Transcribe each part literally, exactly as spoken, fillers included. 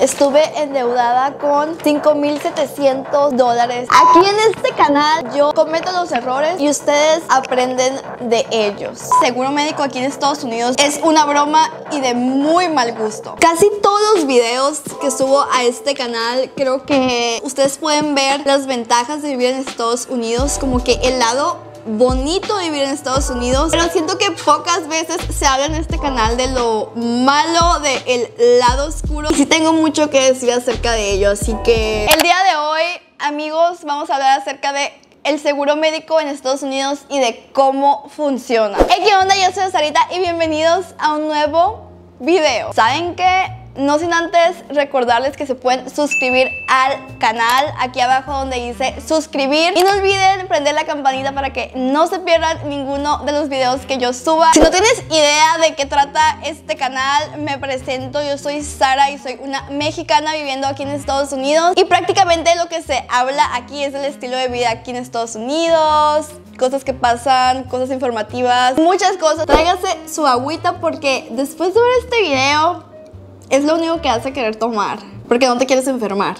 Estuve endeudada con cinco mil setecientos dólares. Aquí en este canal yo cometo los errores y ustedes aprenden de ellos. Seguro médico aquí en Estados Unidos es una broma y de muy mal gusto. Casi todos los videos que subo a este canal, creo que ustedes pueden ver las ventajas de vivir en Estados Unidos, como que el lado bonito de vivir en Estados Unidos, pero siento que pocas veces se habla en este canal de lo malo, del lado oscuro, y sí tengo mucho que decir acerca de ello. Así que el día de hoy, amigos, vamos a hablar acerca de el seguro médico en Estados Unidos y de cómo funciona. Hey, ¿qué onda? Yo soy La Sarita y bienvenidos a un nuevo video. ¿Saben qué? No sin antes recordarles que se pueden suscribir al canal, aquí abajo donde dice suscribir. Y no olviden prender la campanita para que no se pierdan ninguno de los videos que yo suba. Si no tienes idea de qué trata este canal, me presento. Yo soy Sarah y soy una mexicana viviendo aquí en Estados Unidos. Y prácticamente lo que se habla aquí es el estilo de vida aquí en Estados Unidos, cosas que pasan, cosas informativas, muchas cosas. Tráigase su agüita porque después de ver este video es lo único que hace querer tomar, porque no te quieres enfermar.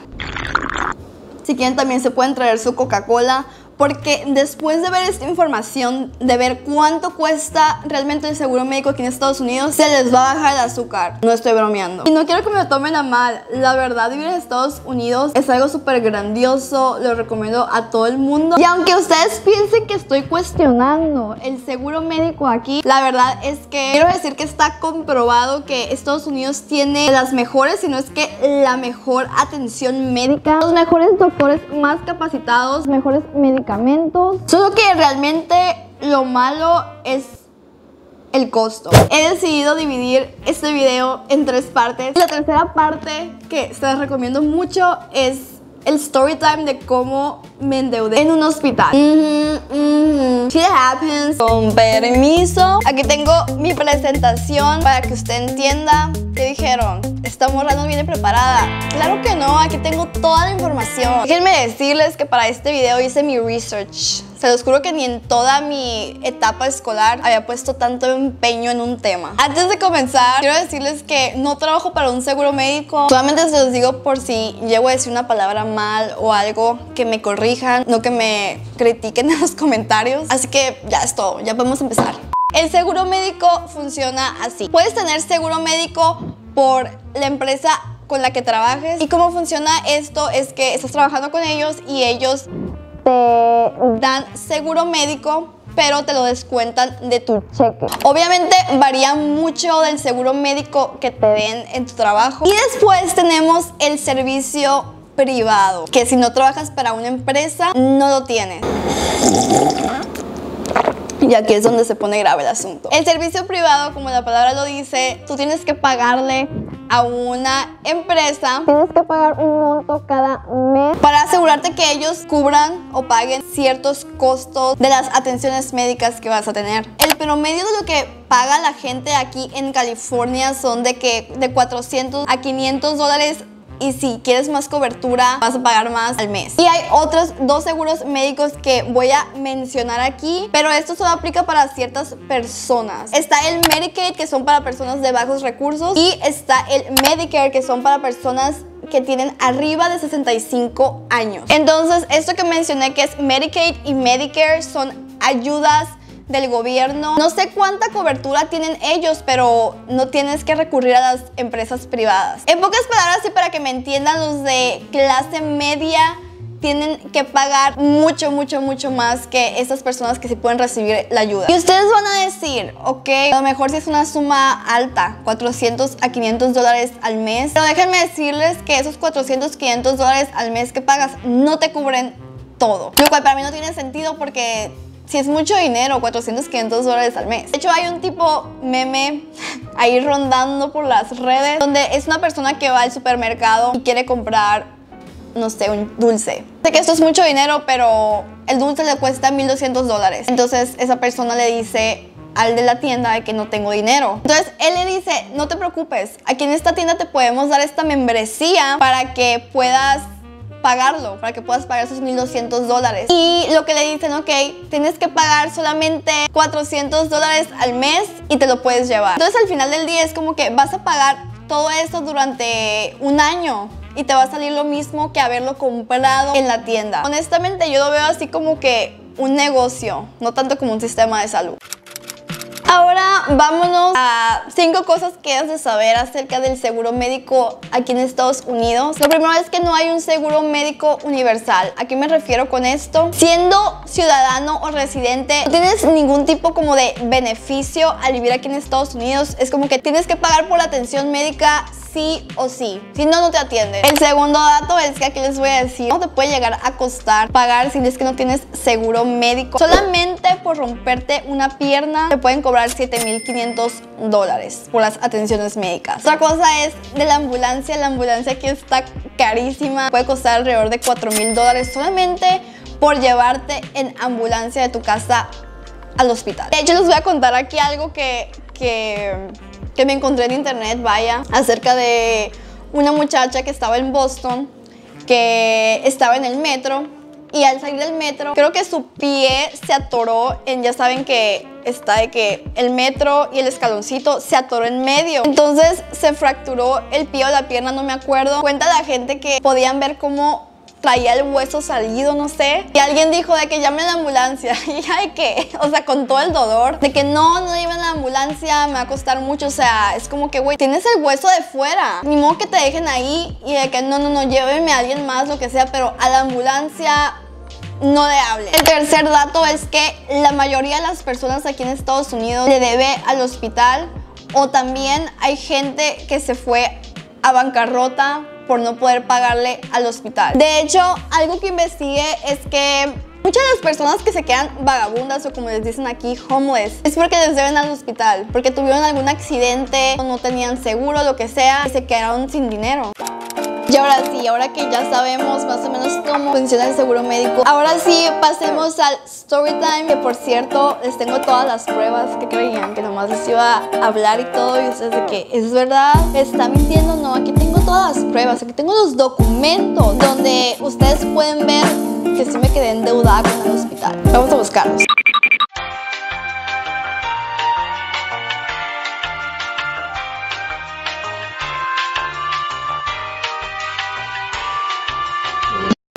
Si quieren también se pueden traer su Coca-Cola, porque después de ver esta información, de ver cuánto cuesta realmente el seguro médico aquí en Estados Unidos, se les va a bajar el azúcar. No estoy bromeando. Y no quiero que me lo tomen a mal. La verdad, vivir en Estados Unidos es algo súper grandioso. Lo recomiendo a todo el mundo. Y aunque ustedes piensen que estoy cuestionando el seguro médico aquí, la verdad es que quiero decir que está comprobado que Estados Unidos tiene las mejores, si no es que la mejor atención médica, los mejores doctores más capacitados, mejores médicos. Solo que realmente lo malo es el costo. He decidido dividir este video en tres partes. La tercera parte, que se las recomiendo mucho, es el story time de cómo me endeudé en un hospital. Mm-hmm, mm-hmm. Shit happens. Con permiso. Aquí tengo mi presentación para que usted entienda. ¿Qué dijeron? ¿Esta morra no viene preparada? Claro que no, aquí tengo toda la información. Déjenme decirles que para este video hice mi research. Se los juro que ni en toda mi etapa escolar había puesto tanto empeño en un tema. Antes de comenzar, quiero decirles que no trabajo para un seguro médico. Solamente se los digo por si llego a decir una palabra mal o algo, que me corrijan, no que me critiquen en los comentarios. Así que ya es todo, ya podemos empezar. El seguro médico funciona así. Puedes tener seguro médico por la empresa con la que trabajes. Y cómo funciona esto es que estás trabajando con ellos y ellos te dan seguro médico, pero te lo descuentan de tu cheque. Obviamente varía mucho del seguro médico que te den en tu trabajo. Y después tenemos el servicio privado, que si no trabajas para una empresa, no lo tienes. Y aquí es donde se pone grave el asunto. El servicio privado, como la palabra lo dice, tú tienes que pagarle a una empresa. Tienes que pagar un monto cada mes para asegurarte que ellos cubran o paguen ciertos costos de las atenciones médicas que vas a tener. El promedio de lo que paga la gente aquí en California son de que de cuatrocientos a quinientos dólares. Y si quieres más cobertura, vas a pagar más al mes. Y hay otros dos seguros médicos que voy a mencionar aquí, pero esto solo aplica para ciertas personas. Está el Medicaid, que son para personas de bajos recursos. Y está el Medicare, que son para personas que tienen arriba de sesenta y cinco años. Entonces, esto que mencioné, que es Medicaid y Medicare, son ayudas del gobierno. No sé cuánta cobertura tienen ellos, pero no tienes que recurrir a las empresas privadas. En pocas palabras, y para que me entiendan, los de clase media tienen que pagar mucho, mucho, mucho más que estas personas que sí pueden recibir la ayuda. Y ustedes van a decir, ok, a lo mejor si es una suma alta, cuatrocientos a quinientos dólares al mes, pero déjenme decirles que esos cuatrocientos, quinientos dólares al mes que pagas no te cubren todo, lo cual para mí no tiene sentido porque si es mucho dinero, cuatrocientos, quinientos dólares al mes. De hecho, hay un tipo meme ahí rondando por las redes donde es una persona que va al supermercado y quiere comprar, no sé, un dulce. Sé que esto es mucho dinero, pero el dulce le cuesta mil doscientos dólares. Entonces, esa persona le dice al de la tienda de que no tengo dinero. Entonces, él le dice, no te preocupes, aquí en esta tienda te podemos dar esta membresía para que puedas pagarlo, para que puedas pagar esos mil doscientos dólares. Y lo que le dicen, ok, tienes que pagar solamente cuatrocientos dólares al mes y te lo puedes llevar. Entonces al final del día es como que vas a pagar todo esto durante un año y te va a salir lo mismo que haberlo comprado en la tienda. Honestamente, yo lo veo así como que un negocio, no tanto como un sistema de salud. Ahora vámonos a cinco cosas que has de saber acerca del seguro médico aquí en Estados Unidos. Lo primero es que no hay un seguro médico universal. ¿A qué me refiero con esto? Siendo ciudadano o residente, no tienes ningún tipo como de beneficio al vivir aquí en Estados Unidos. Es como que tienes que pagar por la atención médica sí o sí. Si no, no te atienden. El segundo dato es que aquí les voy a decir, no te puede llegar a costar pagar si es que no tienes seguro médico. Solamente por romperte una pierna te pueden cobrar siete mil quinientos dólares por las atenciones médicas. Otra cosa es de la ambulancia. La ambulancia aquí está carísima. Puede costar alrededor de cuatro mil dólares solamente por llevarte en ambulancia de tu casa al hospital. De hecho, les voy a contar aquí algo que, que, que me encontré en internet, vaya, acerca de una muchacha que estaba en Boston, que estaba en el metro. Y al salir del metro, creo que su pie se atoró en, ya saben que está de que el metro y el escaloncito, se atoró en medio. Entonces se fracturó el pie o la pierna, no me acuerdo. Cuenta la gente que podían ver cómo traía el hueso salido, no sé. Y alguien dijo de que llame a la ambulancia. Y ya de que, o sea, con todo el dolor, de que no, no lleven a la ambulancia, me va a costar mucho. O sea, es como que, güey, tienes el hueso de fuera. Ni modo que te dejen ahí y de que no, no, no, llévenme a alguien más, lo que sea, pero a la ambulancia no le hable. El tercer dato es que la mayoría de las personas aquí en Estados Unidos le debe al hospital, o también hay gente que se fue a bancarrota por no poder pagarle al hospital. De hecho, algo que investigué es que muchas de las personas que se quedan vagabundas, o como les dicen aquí, homeless, es porque les deben al hospital, porque tuvieron algún accidente o no tenían seguro, lo que sea, y se quedaron sin dinero. Y ahora sí, ahora que ya sabemos más o menos cómo funciona el seguro médico, ahora sí pasemos al story time, que por cierto, les tengo todas las pruebas. Que creían que nomás les iba a hablar y todo, y ustedes de que, ¿es verdad? ¿Me está mintiendo? No, aquí tengo todas las pruebas, aquí tengo los documentos donde ustedes pueden ver que sí me quedé endeudada con el hospital. Vamos a buscarlos.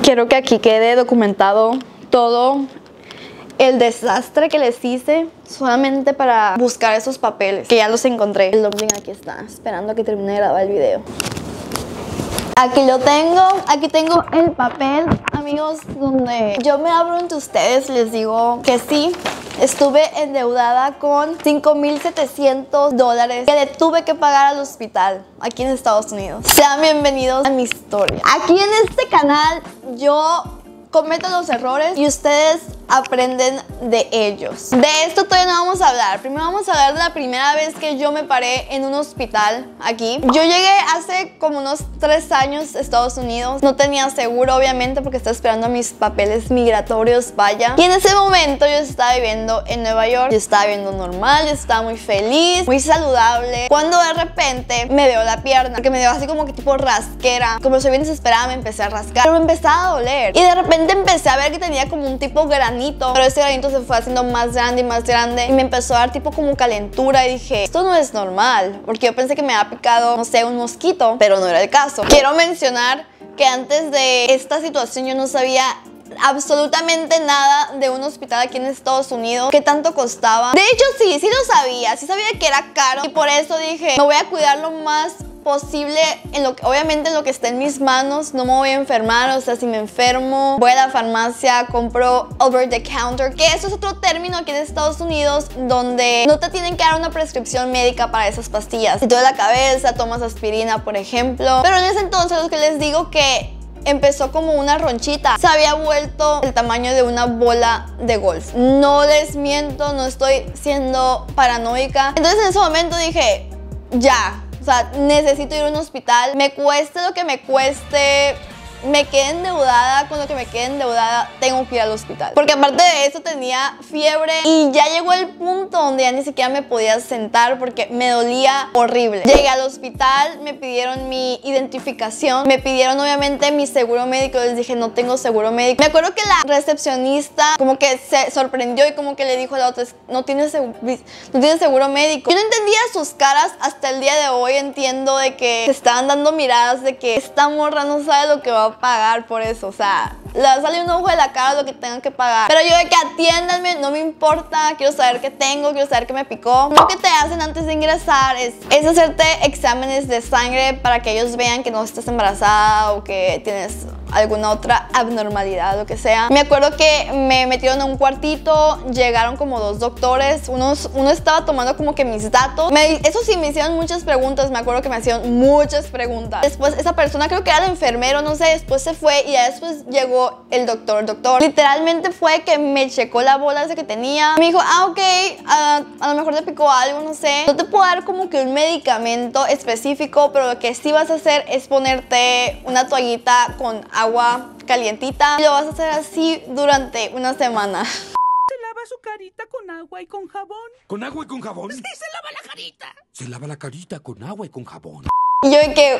Quiero que aquí quede documentado todo el desastre que les hice solamente para buscar esos papeles, que ya los encontré. El dumpling aquí está, esperando a que termine de grabar el video. Aquí lo tengo, aquí tengo el papel, amigos, donde yo me abro ante ustedes, les digo que sí, estuve endeudada con cinco mil setecientos dólares que le tuve que pagar al hospital aquí en Estados Unidos. Sean bienvenidos a mi historia. Aquí en este canal yo cometo los errores y ustedes aprenden de ellos. De esto todavía no vamos a hablar. Primero vamos a hablar de la primera vez que yo me paré en un hospital aquí. Yo llegué hace como unos tres años a Estados Unidos. No tenía seguro, obviamente, porque estaba esperando mis papeles migratorios, vaya. Y en ese momento yo estaba viviendo en Nueva York. Yo estaba viviendo normal, yo estaba muy feliz, muy saludable. Cuando de repente me dio la pierna, que me dio así como que tipo rasquera. Como soy bien desesperada, me empecé a rascar, pero me empezaba a doler. Y de repente empecé a ver que tenía como un tipo granito. Pero ese granito se fue haciendo más grande y más grande, y me empezó a dar tipo como calentura. Y dije, esto no es normal, porque yo pensé que me había picado, no sé, un mosquito, pero no era el caso. Quiero mencionar que antes de esta situación yo no sabía absolutamente nada de un hospital aquí en Estados Unidos, que tanto costaba. De hecho, sí, sí lo sabía, sí sabía que era caro, y por eso dije, me voy a cuidar lo más posible, en lo que, obviamente en lo que esté en mis manos. No me voy a enfermar, o sea, si me enfermo, voy a la farmacia, compro over the counter, que eso es otro término aquí en Estados Unidos, donde no te tienen que dar una prescripción médica para esas pastillas. Si te duele la cabeza, tomas aspirina, por ejemplo. Pero en ese entonces, lo que les digo que empezó como una ronchita, se había vuelto el tamaño de una bola de golf. No les miento, no estoy siendo paranoica. Entonces en ese momento dije, ya, o sea, necesito ir a un hospital, me cueste lo que me cueste, me quedé endeudada, con lo que me quedé endeudada, tengo que ir al hospital. Porque aparte de eso tenía fiebre y ya llegó el punto donde ya ni siquiera me podía sentar porque me dolía horrible. Llegué al hospital, me pidieron mi identificación, me pidieron obviamente mi seguro médico, les dije no tengo seguro médico. Me acuerdo que la recepcionista como que se sorprendió y como que le dijo a la otra, no tienes seguro, no tienes seguro médico. Yo no entendía sus caras, hasta el día de hoy entiendo de que se estaban dando miradas de que esta morra no sabe lo que va a pagar por eso, o sea, le va a salir un ojo de la cara lo que tengan que pagar. Pero yo de que atiéndanme, no me importa, quiero saber qué tengo, quiero saber qué me picó. Lo que te hacen antes de ingresar es, es hacerte exámenes de sangre para que ellos vean que no estás embarazada o que tienes alguna otra abnormalidad, lo que sea. Me acuerdo que me metieron a un cuartito, llegaron como dos doctores, unos, uno estaba tomando como que mis datos. Me, eso sí, me hicieron muchas preguntas, me acuerdo que me hacían muchas preguntas. Después esa persona creo que era el enfermero, no sé, después se fue y ya después llegó el doctor, el doctor. Literalmente fue que me checó la bola esa que tenía. Me dijo, ah, ok, a, a lo mejor te picó algo, no sé. No te puedo dar como que un medicamento específico, pero lo que sí vas a hacer es ponerte una toallita con agua. agua calientita y lo vas a hacer así durante una semana. Se lava su carita con agua y con jabón. ¿Con agua y con jabón? Sí, se lava la carita. Se lava la carita con agua y con jabón. Y yo de que...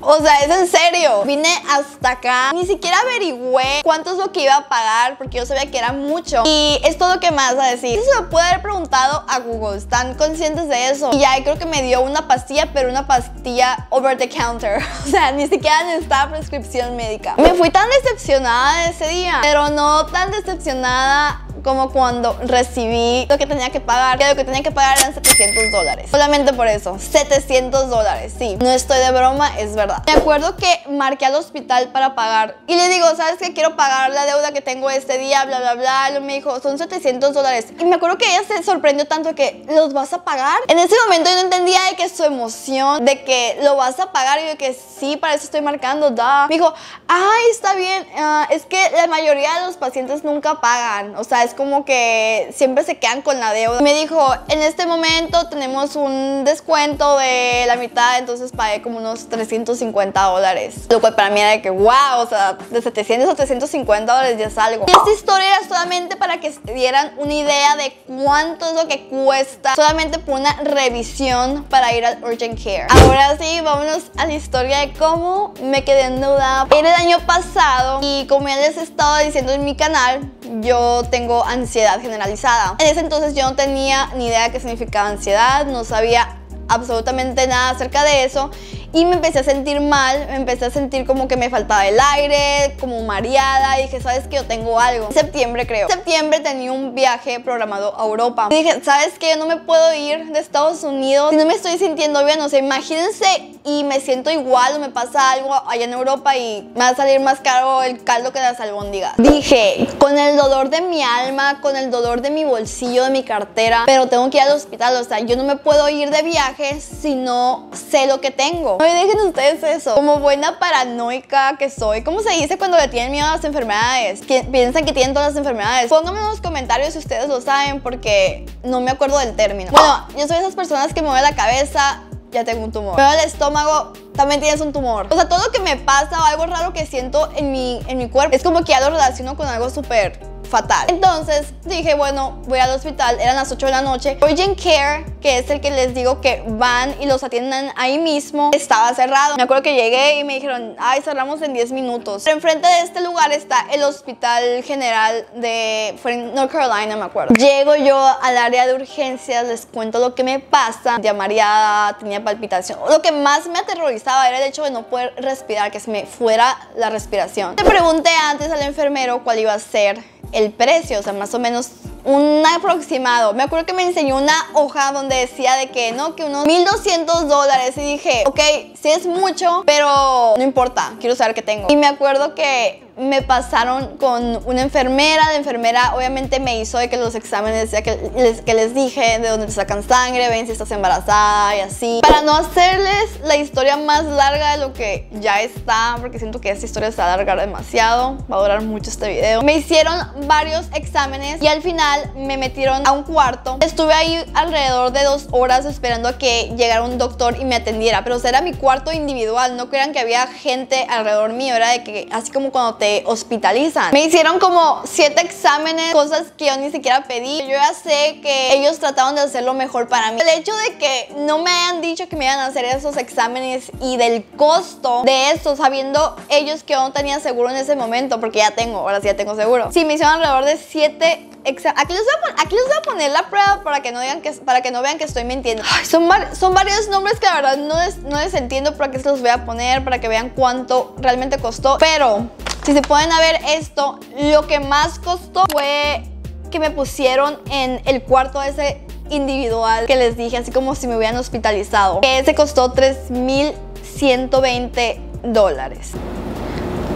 o sea, es en serio. Vine hasta acá, ni siquiera averigüé cuánto es lo que iba a pagar porque yo sabía que era mucho. Y es todo lo que me vas a decir. Eso se lo puede haber preguntado a Google, están conscientes de eso. Y ya creo que me dio una pastilla, pero una pastilla over the counter. O sea, ni siquiera necesitaba prescripción médica. Me fui tan decepcionada de ese día, pero no tan decepcionada como cuando recibí lo que tenía que pagar, que lo que tenía que pagar eran setecientos dólares. Solamente por eso, setecientos dólares, sí. No estoy de broma, es verdad. Me acuerdo que marqué al hospital para pagar y le digo, ¿sabes qué? Quiero pagar la deuda que tengo este día, bla, bla, bla. Y me dijo, son setecientos dólares. Y me acuerdo que ella se sorprendió tanto que, ¿los vas a pagar? En ese momento yo no entendía de que su emoción, de que lo vas a pagar, y yo que sí, para eso estoy marcando, da. Me dijo, ay, está bien, uh, es que la mayoría de los pacientes nunca pagan, o sea, es como que siempre se quedan con la deuda. Me dijo, en este momento tenemos un descuento de la mitad, entonces pagué como unos trescientos cincuenta dólares. Lo cual para mí era de que, wow, o sea, de setecientos a trescientos cincuenta dólares ya es algo. Y esta historia era solamente para que se dieran una idea de cuánto es lo que cuesta solamente por una revisión para ir al urgent care. Ahora sí, vámonos a la historia de cómo me quedé endeudada. Era el año pasado y como ya les he estado diciendo en mi canal, yo tengo ansiedad generalizada. En ese entonces yo no tenía ni idea de qué significaba ansiedad, no sabía absolutamente nada acerca de eso y me empecé a sentir mal, me empecé a sentir como que me faltaba el aire, como mareada y dije, ¿sabes qué? Yo tengo algo. En septiembre creo. En septiembre tenía un viaje programado a Europa. Y dije, ¿sabes qué? Yo no me puedo ir de Estados Unidos si no me estoy sintiendo bien, o sea, imagínense y me siento igual o me pasa algo allá en Europa y me va a salir más caro el caldo que las albóndigas. Dije, con el dolor de mi alma, con el dolor de mi bolsillo, de mi cartera, pero tengo que ir al hospital, o sea, yo no me puedo ir de viaje si no sé lo que tengo. No me dejen ustedes eso. Como buena paranoica que soy, ¿cómo se dice cuando le tienen miedo a las enfermedades? ¿Piensan que tienen todas las enfermedades? Pónganme en los comentarios si ustedes lo saben porque no me acuerdo del término. Bueno, yo soy de esas personas que me mueve la cabeza, ya tengo un tumor. Me mueve el estómago, también tienes un tumor. O sea, todo lo que me pasa o algo raro que siento en mi, en mi cuerpo es como que ya lo relaciono con algo súper fatal. Entonces dije, bueno, voy al hospital, eran las ocho de la noche. Urgent Care, que es el que les digo que van y los atienden ahí mismo, estaba cerrado. Me acuerdo que llegué y me dijeron, ay, cerramos en diez minutos. Pero enfrente de este lugar está el hospital general de North Carolina, me acuerdo. Llego yo al área de urgencias, les cuento lo que me pasa. Tenía mareada, tenía palpitación. Lo que más me aterrorizaba era el hecho de no poder respirar, que se me fuera la respiración. Le pregunté antes al enfermero cuál iba a ser el precio, o sea, más o menos un aproximado. Me acuerdo que me enseñó una hoja donde decía de que, no, que unos mil doscientos dólares. Y dije, ok, sí es mucho, pero no importa, quiero saber qué tengo. Y me acuerdo que me pasaron con una enfermera. La enfermera obviamente me hizo de que los exámenes que les, que les dije, de dónde te sacan sangre, ven si estás embarazada y así. Para no hacerles la historia más larga de lo que ya está, porque siento que esta historia se va a alargar demasiado, va a durar mucho este video. Me hicieron varios exámenes y al final me metieron a un cuarto. Estuve ahí alrededor de dos horas esperando a que llegara un doctor y me atendiera, pero o sea, era mi cuarto individual, no crean que había gente alrededor mío, era de que así como cuando te hospitalizan. Me hicieron como siete exámenes, cosas que yo ni siquiera pedí. Yo ya sé que ellos trataron de hacer lo mejor para mí. El hecho de que no me hayan dicho que me iban a hacer esos exámenes y del costo de esto, sabiendo ellos que yo no tenía seguro en ese momento, porque ya tengo, ahora sí ya tengo seguro. Sí, me hicieron alrededor de siete exámenes. Aquí les voy a poner, aquí les voy a poner la prueba para que no digan que, para que no vean que estoy mintiendo. Ay, son, son varios nombres que la verdad no les, no les entiendo, pero aquí se los voy a poner para que vean cuánto realmente costó. Pero si se pueden a ver esto, lo que más costó fue que me pusieron en el cuarto ese individual que les dije, así como si me hubieran hospitalizado. Ese costó tres mil ciento veinte dólares.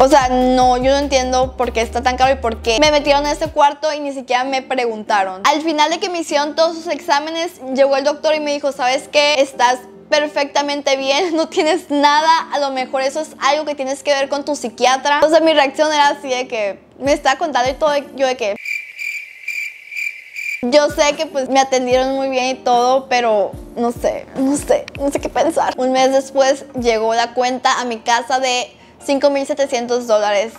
O sea, no, yo no entiendo por qué está tan caro y por qué me metieron en ese cuarto y ni siquiera me preguntaron. Al final de que me hicieron todos sus exámenes, llegó el doctor y me dijo, ¿sabes qué? Estás perfectamente bien, no tienes nada, a lo mejor eso es algo que tienes que ver con tu psiquiatra. Entonces mi reacción era así de que me estaba contando y todo, yo de que yo sé que pues me atendieron muy bien y todo, pero no sé, no sé, no sé qué pensar. Un mes después llegó la cuenta a mi casa de cinco mil setecientos dólares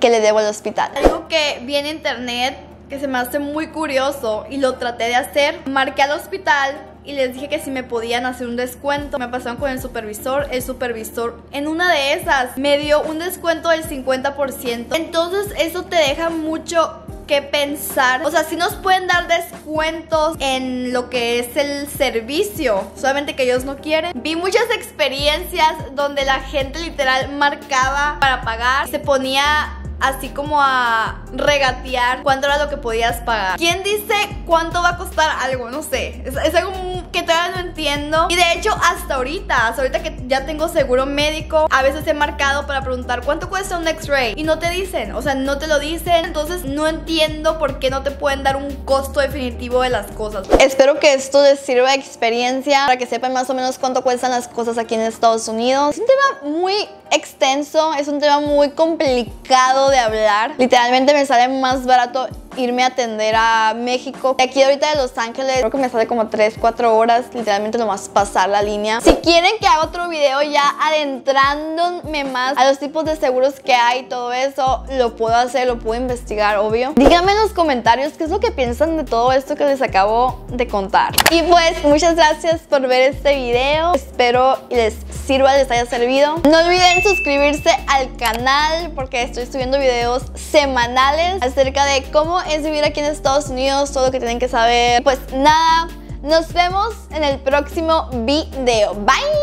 que le debo al hospital. Algo que vi en internet que se me hace muy curioso y lo traté de hacer, marqué al hospital y les dije que si me podían hacer un descuento. Me pasaron con el supervisor. El supervisor en una de esas me dio un descuento del cincuenta por ciento. Entonces eso te deja mucho que pensar. O sea, sí nos pueden dar descuentos en lo que es el servicio, solamente que ellos no quieren. Vi muchas experiencias donde la gente literal marcaba para pagar, se ponía así como a regatear cuánto era lo que podías pagar. ¿Quién dice cuánto va a costar algo? No sé, es, es algo que todavía no entiendo. Y de hecho hasta ahorita, hasta ahorita que ya tengo seguro médico, a veces he marcado para preguntar cuánto cuesta un equis ray y no te dicen, o sea, no te lo dicen. Entonces no entiendo por qué no te pueden dar un costo definitivo de las cosas. Espero que esto les sirva de experiencia para que sepan más o menos cuánto cuestan las cosas aquí en Estados Unidos. Es un tema muy extenso, es un tema muy complicado de hablar. Literalmente me sale más barato irme a atender a México. De aquí ahorita de Los Ángeles creo que me sale como tres, cuatro horas, literalmente nomás pasar la línea. Si quieren que haga otro video ya adentrándome más a los tipos de seguros que hay y todo eso, lo puedo hacer, lo puedo investigar, obvio. Díganme en los comentarios qué es lo que piensan de todo esto que les acabo de contar. Y pues muchas gracias por ver este video, espero y les sirva, les haya servido. No olviden suscribirse al canal porque estoy subiendo videos semanales acerca de cómo es vivir aquí en Estados Unidos, todo lo que tienen que saber. Pues nada, nos vemos en el próximo video. Bye.